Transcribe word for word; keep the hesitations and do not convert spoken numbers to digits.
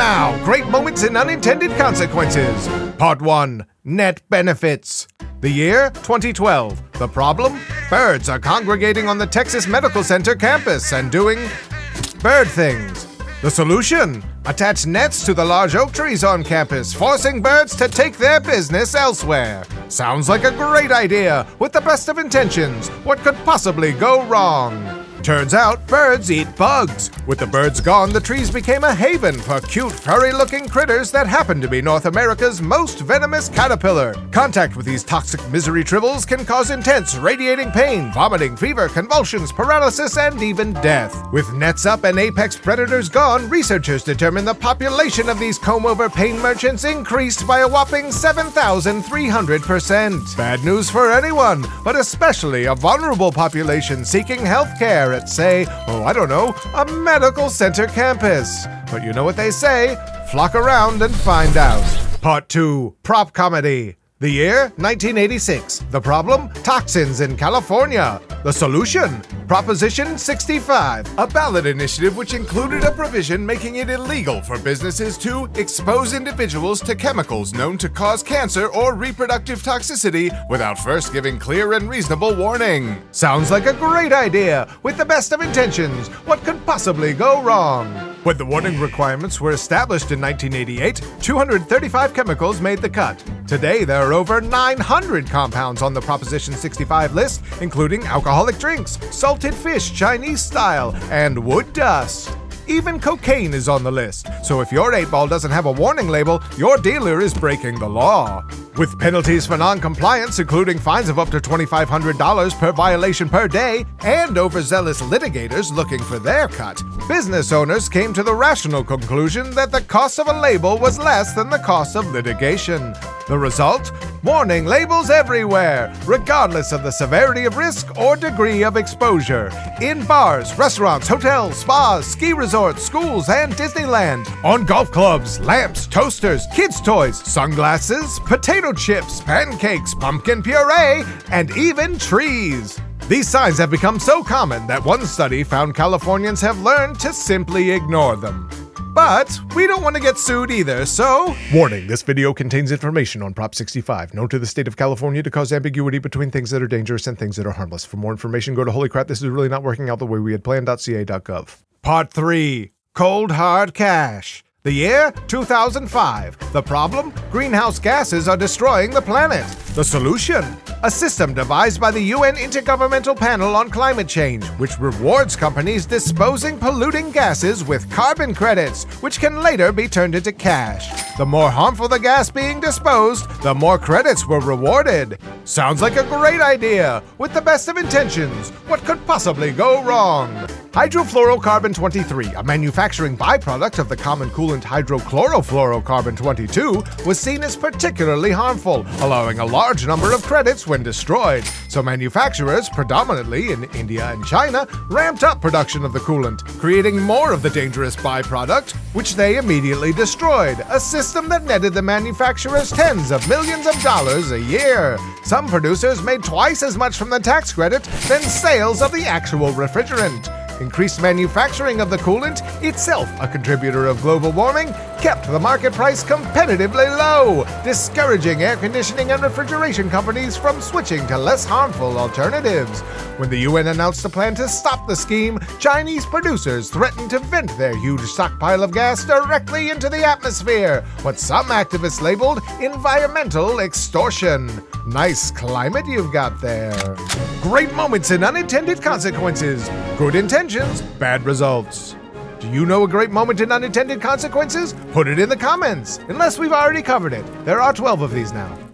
now, Great Moments in Unintended Consequences. Part one, Net Benefits. The year, twenty twelve. The problem? Birds are congregating on the Texas Medical Center campus and doing bird things. The solution? Attach nets to the large oak trees on campus, forcing birds to take their business elsewhere. Sounds like a great idea. With the best of intentions, what could possibly go wrong? Turns out birds eat bugs. With the birds gone, the trees became a haven for cute, furry-looking critters that happen to be North America's most venomous caterpillar. Contact with these toxic misery tribbles can cause intense radiating pain, vomiting, fever, convulsions, paralysis, and even death. With nets up and apex predators gone, researchers determined the population of these comb-over pain merchants increased by a whopping seven thousand three hundred percent. Bad news for anyone, but especially a vulnerable population seeking health care at, say, oh, I don't know, a medical center campus. But you know what they say, flock around and find out. Part two. Prop Comedy. The year, nineteen eighty-six. The problem? Toxins in California. The solution? Proposition sixty-five, a ballot initiative which included a provision making it illegal for businesses to expose individuals to chemicals known to cause cancer or reproductive toxicity without first giving clear and reasonable warning. Sounds like a great idea. With the best of intentions, what could possibly go wrong? When the warning requirements were established in nineteen eighty-eight, two hundred thirty-five chemicals made the cut. Today, there are over nine hundred compounds on the Proposition sixty-five list, including alcoholic drinks, salted fish Chinese style, and wood dust. Even cocaine is on the list, so if your eight ball doesn't have a warning label, your dealer is breaking the law. With penalties for non-compliance, including fines of up to twenty-five hundred dollars per violation per day, and overzealous litigators looking for their cut, business owners came to the rational conclusion that the cost of a label was less than the cost of litigation. The result? Warning labels everywhere, regardless of the severity of risk or degree of exposure. In bars, restaurants, hotels, spas, ski resorts, schools, and Disneyland. On golf clubs, lamps, toasters, kids' toys, sunglasses, potato chips, pancakes, pumpkin puree, and even trees. These signs have become so common that one study found Californians have learned to simply ignore them. But we don't want to get sued either, so... Warning, this video contains information on Prop sixty-five, known to the state of California to cause ambiguity between things that are dangerous and things that are harmless. For more information, go to holy crap, this is really not working out the way we had planned dot C A dot gov. Part three. Cold Hard Cash. The year, two thousand five. The problem? Greenhouse gases are destroying the planet. The solution? A system devised by the U N Intergovernmental Panel on Climate Change, which rewards companies disposing polluting gases with carbon credits, which can later be turned into cash. The more harmful the gas being disposed, the more credits were rewarded. Sounds like a great idea. With the best of intentions, what could possibly go wrong? Hydrofluorocarbon twenty-three, a manufacturing byproduct of the common coolant hydrochlorofluorocarbon twenty-two, was seen as particularly harmful, allowing a large number of credits when destroyed. So manufacturers, predominantly in India and China, ramped up production of the coolant, creating more of the dangerous byproduct, which they immediately destroyed, a system that netted the manufacturers tens of millions of dollars a year. Some producers made twice as much from the tax credit than sales of the actual refrigerant. Increased manufacturing of the coolant, itself a contributor of global warming, kept the market price competitively low, discouraging air conditioning and refrigeration companies from switching to less harmful alternatives. When the U N announced a plan to stop the scheme, Chinese producers threatened to vent their huge stockpile of gas directly into the atmosphere, what some activists labeled environmental extortion. Nice climate you've got there. Great moments and unintended consequences. Good intentions, bad results. Do you know a great moment in unintended consequences? Put it in the comments, unless we've already covered it. There are twelve of these now.